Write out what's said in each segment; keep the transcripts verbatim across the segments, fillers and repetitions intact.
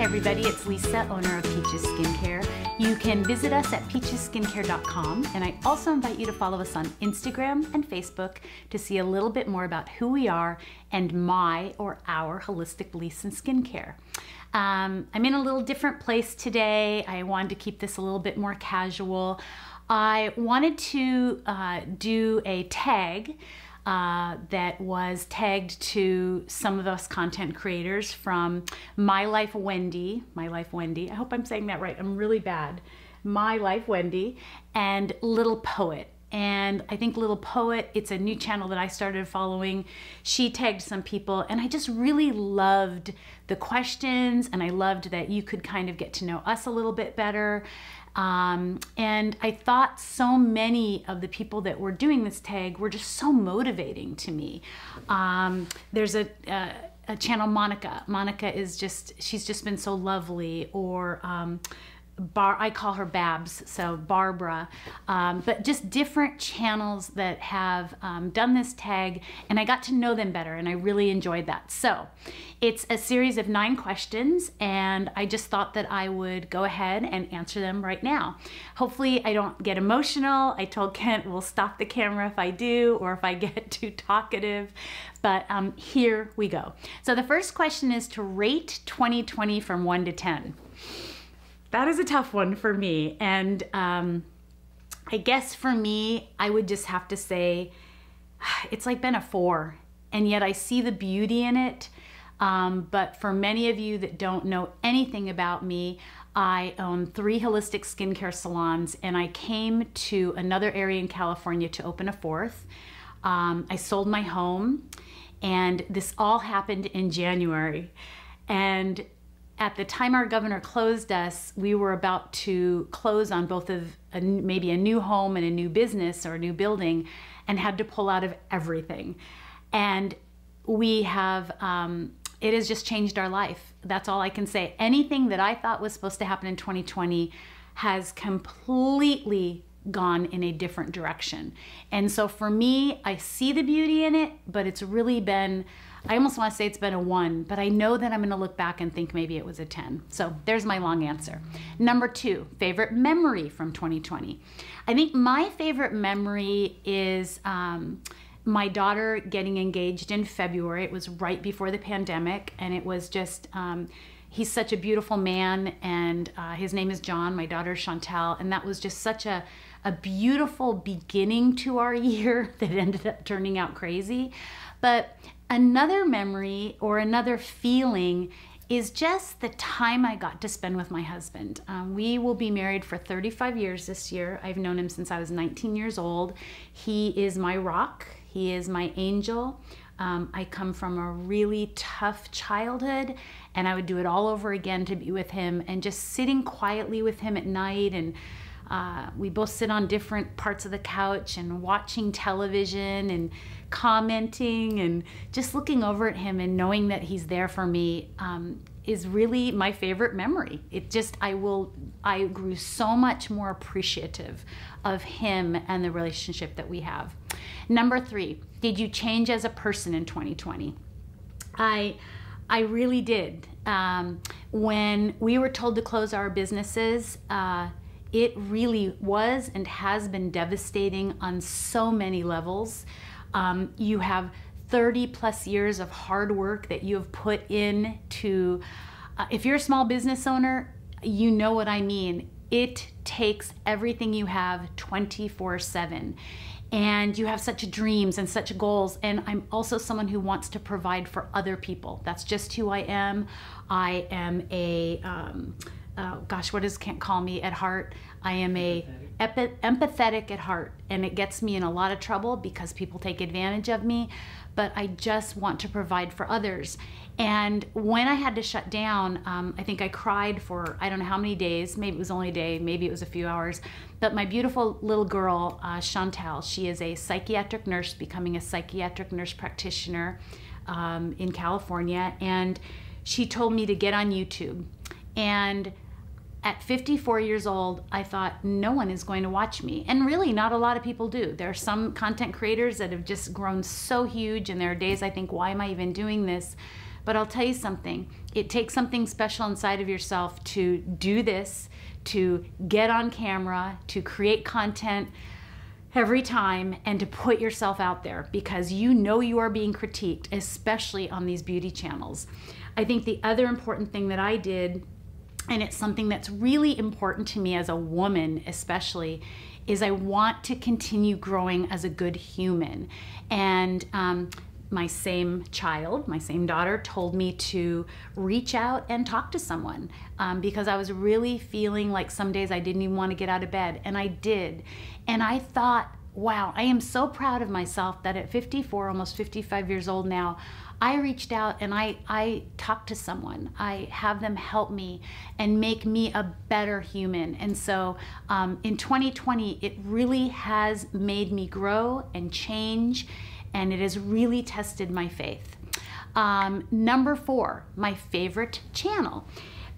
Hey everybody, it's Lisa, owner of Peaches Skincare. You can visit us at peaches skincare dot com, and I also invite you to follow us on Instagram and Facebook to see a little bit more about who we are and my or our holistic beliefs in skincare. Um, I'm in a little different place today. I wanted to keep this a little bit more casual. I wanted to uh, do a tag Uh, that was tagged to some of us content creators from My Life Wendy, My Life Wendy, I hope I'm saying that right, I'm really bad, My Life Wendy, and Little Poet. And I think Little Poet, it's a new channel that I started following. She tagged some people, and I just really loved the questions, and I loved that you could kind of get to know us a little bit better. Um, and I thought so many of the people that were doing this tag were just so motivating to me. Um, there's a, a, a channel, Monica. Monica is just, she's just been so lovely, or um, Bar, I call her Babs, so Barbara, um, but just different channels that have um, done this tag, and I got to know them better, and I really enjoyed that. So it's a series of nine questions, and I just thought that I would go ahead and answer them right now. Hopefully I don't get emotional. I told Kent we'll stop the camera if I do or if I get too talkative, but um, here we go. So the first question is to rate twenty twenty from one to ten. That is a tough one for me, and um, I guess for me, I would just have to say it's like been a four, and yet I see the beauty in it. Um, but for many of you that don't know anything about me, I own three holistic skincare salons, and I came to another area in California to open a fourth. Um, I sold my home, and this all happened in January. And at the time our governor closed us, we were about to close on both of a, maybe a new home and a new business or a new building, and had to pull out of everything. And we have, um, it has just changed our life. That's all I can say. Anything that I thought was supposed to happen in twenty twenty has completely gone in a different direction. And so for me, I see the beauty in it, but it's really been, I almost want to say it's been a one, but I know that I'm going to look back and think maybe it was a ten. So there's my long answer. Number two, favorite memory from twenty twenty. I think my favorite memory is um, my daughter getting engaged in February. It was right before the pandemic, and it was just, um, he's such a beautiful man, and uh, his name is John, my daughter Chantel, and that was just such a a beautiful beginning to our year that ended up turning out crazy. But another memory or another feeling is just the time I got to spend with my husband. Um, we will be married for thirty-five years this year. I've known him since I was nineteen years old. He is my rock. He is my angel. Um, I come from a really tough childhood, and I would do it all over again to be with him, and just sitting quietly with him at night, and Uh, we both sit on different parts of the couch and watching television and commenting and just looking over at him and knowing that he's there for me um, is really my favorite memory. It just, I will, I grew so much more appreciative of him and the relationship that we have. Number three, did you change as a person in twenty twenty? I, I really did. Um, when we were told to close our businesses, uh, it really was and has been devastating on so many levels. Um, you have thirty plus years of hard work that you have put in to, uh, if you're a small business owner, you know what I mean. It takes everything you have twenty-four seven. And you have such dreams and such goals, and I'm also someone who wants to provide for other people. That's just who I am. I am a, um, Oh, gosh, what does Kent call me at heart? I am a empathetic. Epi empathetic at heart, and it gets me in a lot of trouble because people take advantage of me, but I just want to provide for others. And when I had to shut down, um, I think I cried for I don't know how many days, maybe it was only a day, maybe it was a few hours, but my beautiful little girl, uh, Chantel, she is a psychiatric nurse, becoming a psychiatric nurse practitioner um, in California, and she told me to get on YouTube. And at fifty-four years old, I thought, no one is going to watch me. And really, not a lot of people do. There are some content creators that have just grown so huge, and there are days I think, why am I even doing this? But I'll tell you something, it takes something special inside of yourself to do this, to get on camera, to create content every time, and to put yourself out there, because you know you are being critiqued, especially on these beauty channels. I think the other important thing that I did, and it's something that's really important to me as a woman especially, is I want to continue growing as a good human. And um, my same child, my same daughter, told me to reach out and talk to someone um, because I was really feeling like some days I didn't even want to get out of bed, and I did. And I thought, wow, I am so proud of myself that at fifty-four, almost fifty-five years old now, I reached out and I, I talked to someone. I have them help me and make me a better human. And so um, in twenty twenty, it really has made me grow and change, and it has really tested my faith. Um, number four, my favorite channel.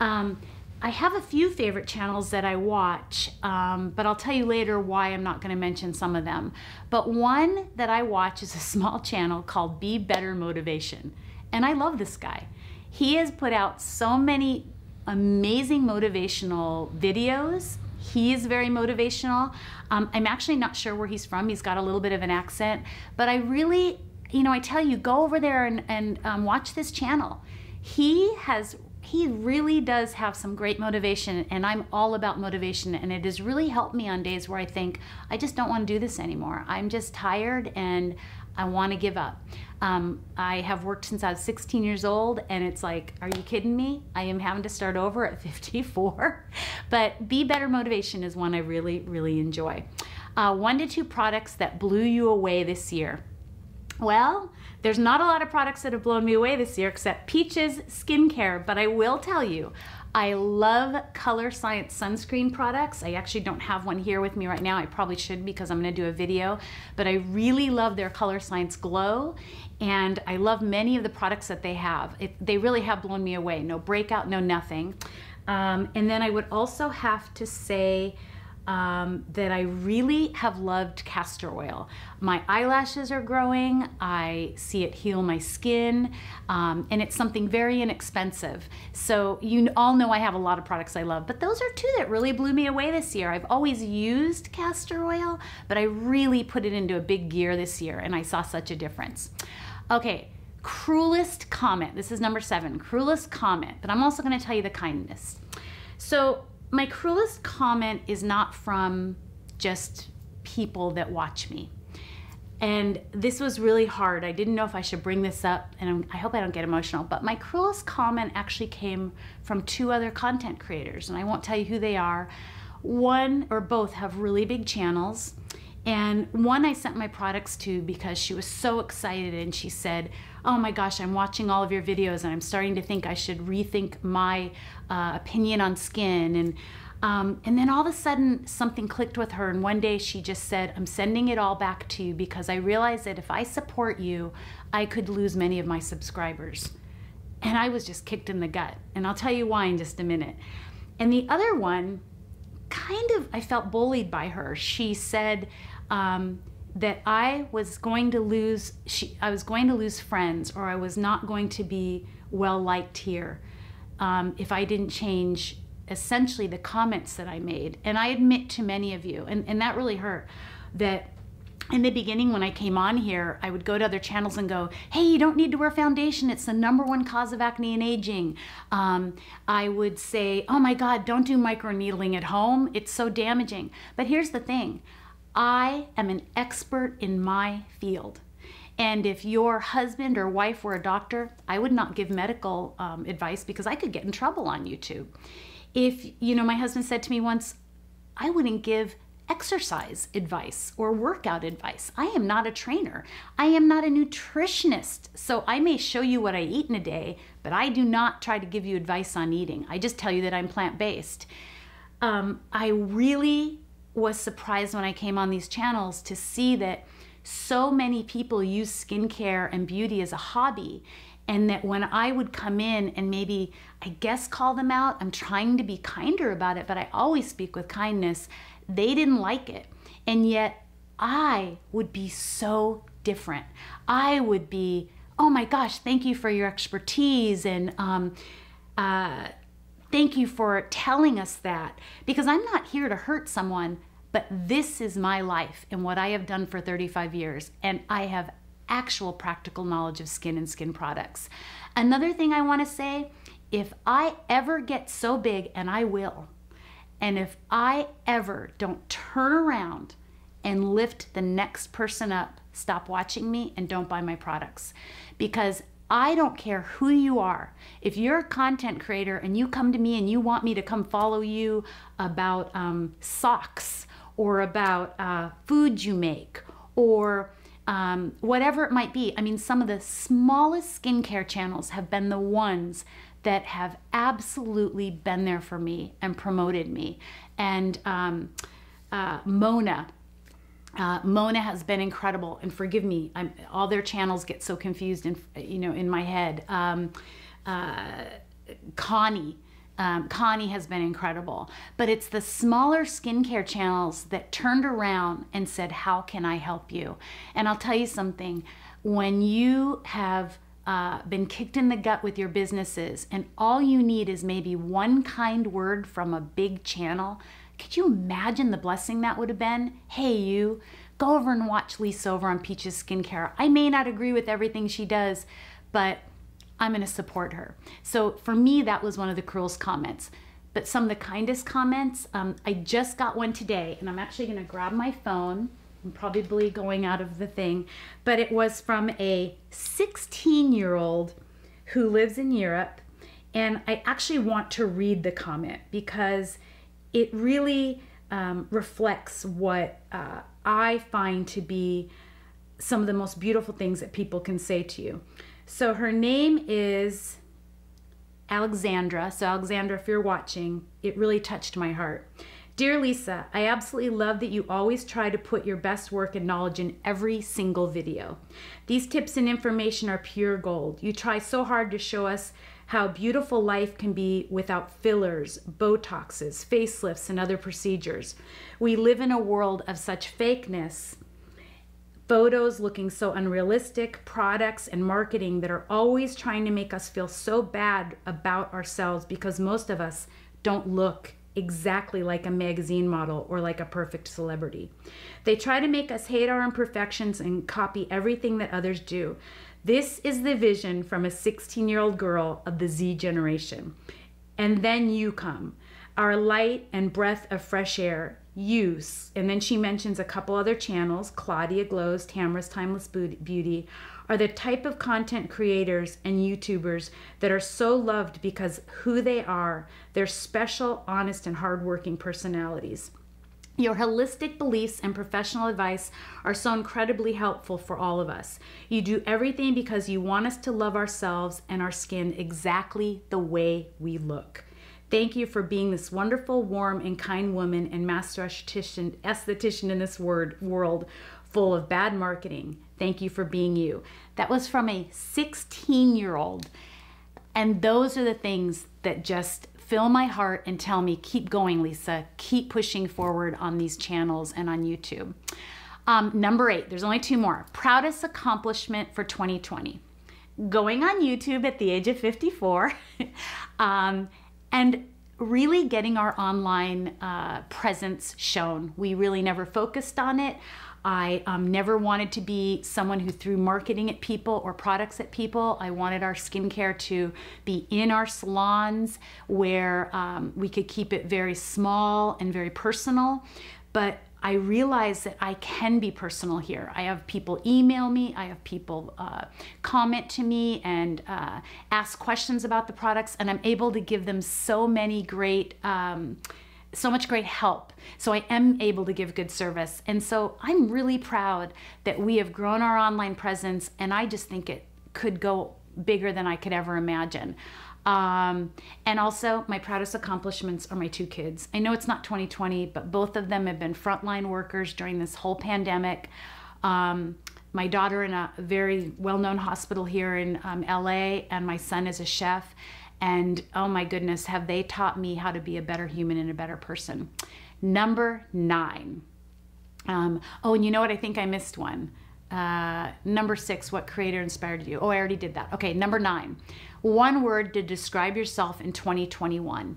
Um, I have a few favorite channels that I watch, um, but I'll tell you later why I'm not going to mention some of them. But one that I watch is a small channel called Be Better Motivation, and I love this guy. He has put out so many amazing motivational videos. He is very motivational. Um, I'm actually not sure where he's from. He's got a little bit of an accent, but I really, you know, I tell you, go over there and, and um, watch this channel. He has He really does have some great motivation, and I'm all about motivation, and it has really helped me on days where I think, I just don't want to do this anymore. I'm just tired and I want to give up. Um, I have worked since I was sixteen years old, and it's like, are you kidding me? I am having to start over at fifty-four. But Be Better Motivation is one I really, really enjoy. Uh, one to two products that blew you away this year. Well, there's not a lot of products that have blown me away this year except Peaches Skincare, but I will tell you, I love Color Science sunscreen products. I actually don't have one here with me right now. I probably should, because I'm going to do a video, but I really love their Color Science Glow, and I love many of the products that they have. It, they really have blown me away. No breakout, no nothing. Um, and then I would also have to say Um, that I really have loved castor oil. My eyelashes are growing, I see it heal my skin, um, and it's something very inexpensive. So you all know I have a lot of products I love, but those are two that really blew me away this year. I've always used castor oil, but I really put it into a big gear this year, and I saw such a difference. Okay, cruelest comment. This is number seven, cruelest comment, but I'm also going to tell you the kindness. So my cruelest comment is not from just people that watch me. And this was really hard. I didn't know if I should bring this up, and I hope I don't get emotional, but my cruelest comment actually came from two other content creators, and I won't tell you who they are. One or both have really big channels, and one I sent my products to because she was so excited, and she said, oh my gosh, I'm watching all of your videos and I'm starting to think I should rethink my uh, opinion on skin. And, um, and then all of a sudden something clicked with her, and one day she just said, I'm sending it all back to you because I realized that if I support you, I could lose many of my subscribers. And I was just kicked in the gut, and I'll tell you why in just a minute. And the other one, kind of, I felt bullied by her. She said um, that I was going to lose, she, I was going to lose friends, or I was not going to be well liked here um, if I didn't change essentially the comments that I made. And I admit to many of you, and, and that really hurt, that in the beginning when I came on here, I would go to other channels and go, hey, you don't need to wear foundation. It's the number one cause of acne and aging. Um, I would say, oh my God, don't do microneedling at home. It's so damaging. But here's the thing. I am an expert in my field. And if your husband or wife were a doctor, I would not give medical um, advice because I could get in trouble on YouTube. If, you know, my husband said to me once, I wouldn't give exercise advice or workout advice. I am not a trainer. I am not a nutritionist. So I may show you what I eat in a day, but I do not try to give you advice on eating. I just tell you that I'm plant-based. Um, I really was surprised when I came on these channels to see that so many people use skincare and beauty as a hobby, and that when I would come in and maybe, I guess, call them out, I'm trying to be kinder about it, but I always speak with kindness, they didn't like it. And yet I would be so different. I would be, oh my gosh, thank you for your expertise, and um, uh, thank you for telling us that, because I'm not here to hurt someone, but this is my life and what I have done for thirty-five years, and I have actual practical knowledge of skin and skin products. Another thing I want to say, if I ever get so big, and I will, and if I ever don't turn around and lift the next person up, stop watching me and don't buy my products. Because I don't care who you are. If you're a content creator and you come to me and you want me to come follow you about um, socks, or about uh, food you make, or um, whatever it might be. I mean, some of the smallest skincare channels have been the ones that have absolutely been there for me and promoted me. And um, uh, Mona, Uh, Mona has been incredible, and forgive me, I'm, all their channels get so confused in, you know, in my head. Um, uh, Connie, um, Connie has been incredible, but it's the smaller skincare channels that turned around and said, how can I help you? And I'll tell you something, when you have uh, been kicked in the gut with your businesses and all you need is maybe one kind word from a big channel, could you imagine the blessing that would have been? Hey, you, go over and watch Lisa over on Peaches Skincare. I may not agree with everything she does, but I'm gonna support her. So for me, that was one of the cruelest comments, but some of the kindest comments. Um, I just got one today, and I'm actually gonna grab my phone. I'm probably going out of the thing, but it was from a sixteen-year-old who lives in Europe, and I actually want to read the comment because it really um, reflects what uh, I find to be some of the most beautiful things that people can say to you. So her name is Alexandra. So Alexandra, if you're watching, it really touched my heart. Dear Lisa, I absolutely love that you always try to put your best work and knowledge in every single video. These tips and information are pure gold. You try so hard to show us how beautiful life can be without fillers, Botoxes, facelifts, and other procedures. We live in a world of such fakeness, photos looking so unrealistic, products and marketing that are always trying to make us feel so bad about ourselves because most of us don't look exactly like a magazine model or like a perfect celebrity. They try to make us hate our imperfections and copy everything that others do. This is the vision from a sixteen-year-old girl of the Z generation. And then you come, our light and breath of fresh air, you. And then she mentions a couple other channels, Claudia Glows, Tamra's Timeless Beauty, are the type of content creators and YouTubers that are so loved because who they are, they're special, honest, and hardworking personalities. Your holistic beliefs and professional advice are so incredibly helpful for all of us. You do everything because you want us to love ourselves and our skin exactly the way we look. Thank you for being this wonderful, warm, and kind woman and master esthetician, esthetician in this word, world full of bad marketing. Thank you for being you. That was from a sixteen-year-old. And those are the things that just fill my heart and tell me, keep going, Lisa, keep pushing forward on these channels and on YouTube. Um, number eight, there's only two more. Proudest accomplishment for twenty twenty. Going on YouTube at the age of fifty-four, um, and really getting our online uh, presence shown. We really never focused on it. I um, never wanted to be someone who threw marketing at people or products at people. I wanted our skincare to be in our salons where um, we could keep it very small and very personal. But I realized that I can be personal here. I have people email me, I have people uh, comment to me and uh, ask questions about the products, and I'm able to give them so many great um, so much great help. So I am able to give good service. And so I'm really proud that we have grown our online presence, and I just think it could go bigger than I could ever imagine. Um, and also my proudest accomplishments are my two kids. I know it's not twenty twenty, but both of them have been frontline workers during this whole pandemic. Um, my daughter in a very well-known hospital here in um, L A, and my son is a chef. And oh my goodness, have they taught me how to be a better human and a better person. Number nine. Um, oh, and you know what? I think I missed one. Uh, number six, what creator inspired you? Oh, I already did that. Okay, number nine, one word to describe yourself in twenty twenty-one.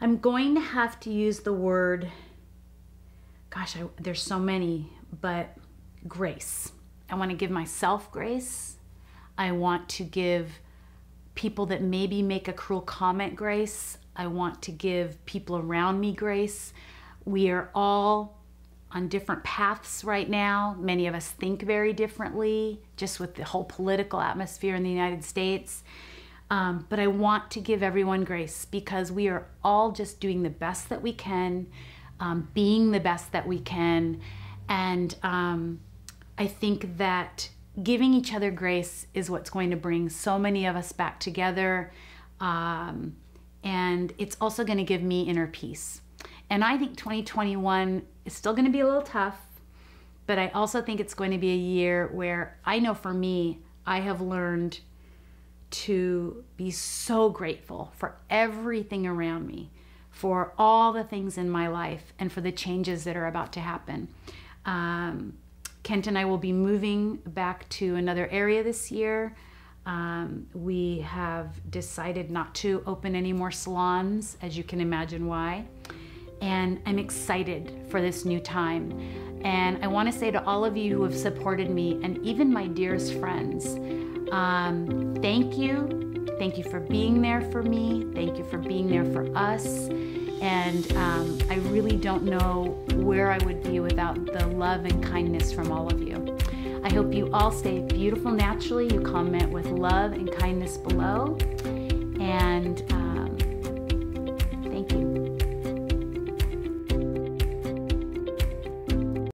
I'm going to have to use the word, gosh, I, there's so many, but grace. I want to give myself grace. I want to give people that maybe make a cruel comment grace. I want to give people around me grace. We are all on different paths right now. Many of us think very differently, just with the whole political atmosphere in the United States. Um, but I want to give everyone grace because we are all just doing the best that we can, um, being the best that we can. And um, I think that giving each other grace is what's going to bring so many of us back together. Um, and it's also gonna give me inner peace. And I think twenty twenty-one is still gonna be a little tough, but I also think it's going to be a year where I know for me, I have learned to be so grateful for everything around me, for all the things in my life, and for the changes that are about to happen. Um, Kent and I will be moving back to another area this year. Um, we have decided not to open any more salons, as you can imagine why. And I'm excited for this new time. And I want to say to all of you who have supported me, and even my dearest friends, um, thank you. Thank you for being there for me. Thank you for being there for us. And um, I really don't know where I would be without the love and kindness from all of you. I hope you all stay beautiful naturally. You comment with love and kindness below. And. Um,